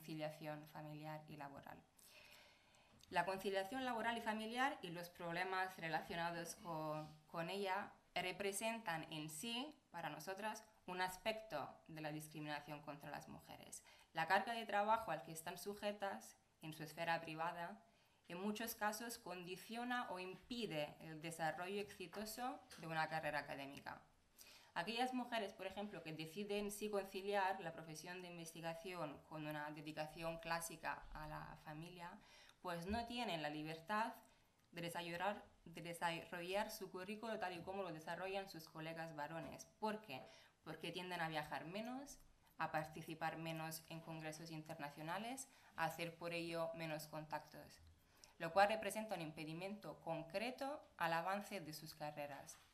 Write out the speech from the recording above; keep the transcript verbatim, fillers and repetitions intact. conciliación familiar y laboral. La conciliación laboral y familiar y los problemas relacionados con, con ella representan en sí, para nosotras, un aspecto de la discriminación contra las mujeres. La carga de trabajo al que están sujetas en su esfera privada, en muchos casos, condiciona o impide el desarrollo exitoso de una carrera académica. Aquellas mujeres, por ejemplo, que deciden sí conciliar la profesión de investigación con una dedicación clásica a la familia, pues no tienen la libertad de desarrollar, de desarrollar su currículo tal y como lo desarrollan sus colegas varones. ¿Por qué? Porque tienden a viajar menos, a participar menos en congresos internacionales, a hacer por ello menos contactos, lo cual representa un impedimento concreto al avance de sus carreras.